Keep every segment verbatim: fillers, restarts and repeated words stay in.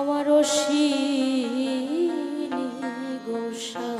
আমারও শিনি গোসাই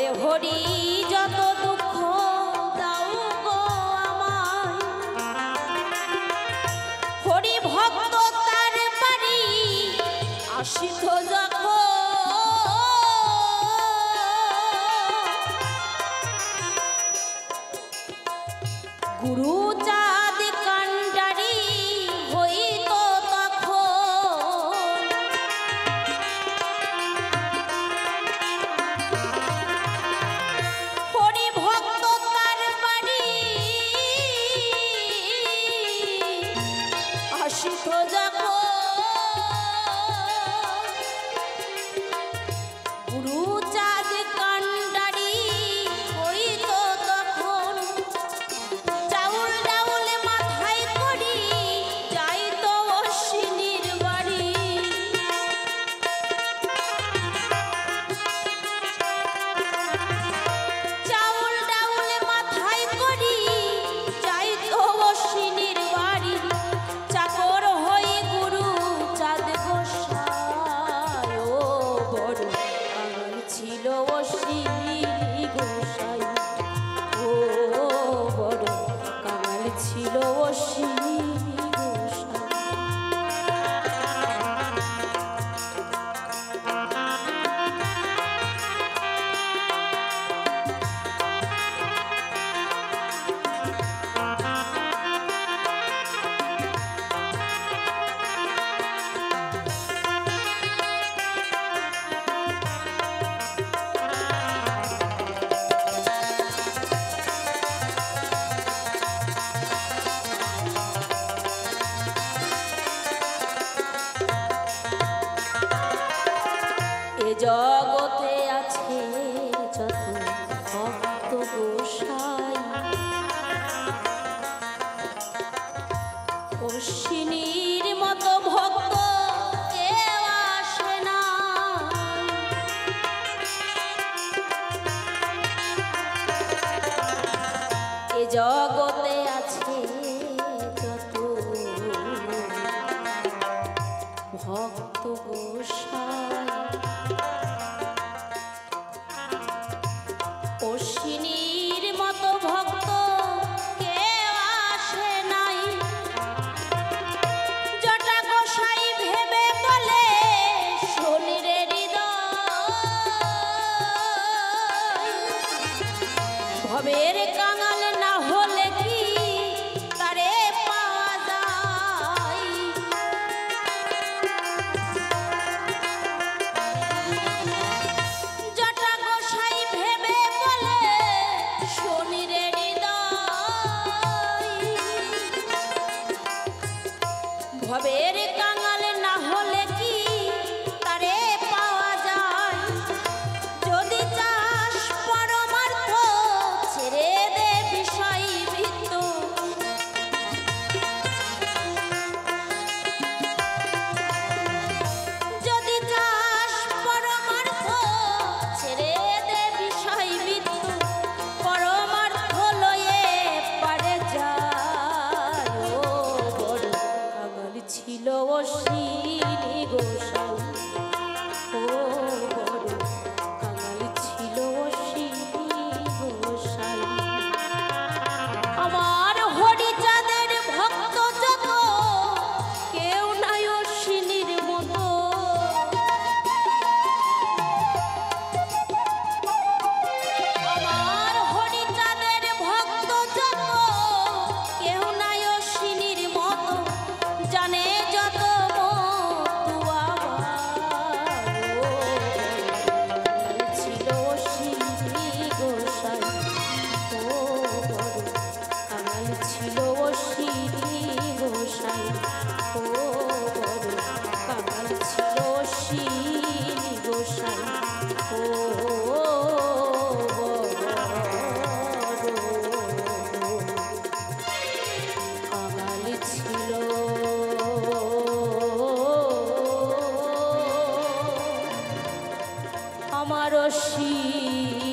বলে হরি যত দুঃখ দাও গো আমায়, হরি ভক্ত তার বাড়ি আসিত যখন গুরু জগতে আছে যত ভক্ত গোসাই অশ্বিনীর মতো ভক্ত কেউ আসে না, এ জগতে আছে যত ভক্ত গোসাই অশ্বিনীর মতো ভক্ত কেউ আসে নাই। জটা গোসাই ভেবে বলে শনিরে হৃদয়, ভবের কাঙাল না হলে কি তারে পাওয়া যায়, ভবের কাঙাল না হলে কি তারে পাওয়া যায়। যদি চাস পরমার্থ ছেড়ে দে বিষয় ভিত্ত, যদি চাস পরমার্থ ছেড়ে দে বিষয় ভিত্ত, পরমার্থ লয়ে পারে যা। ছিল অশ্বিনী গোসাই, ও বড় কাঙাল ছিল অশ্বিনী গোসাই। আমার হরিচাঁদের ভক্ত যত কেউ নাই অশ্বিনীর মতো, আমার হরিচাঁদের ভক্ত যত কেউ নাই অশ্বিনীর মতো, জানে যত ছিল অশ্বিনী গোসাই, ও বড় কাঙাল ছিল অশ্বিনী গোসাই, ও বড় কাঙাল ছিল অশ্বিনী গোসাই, ও কাঙাল ছিল। Amaroshi।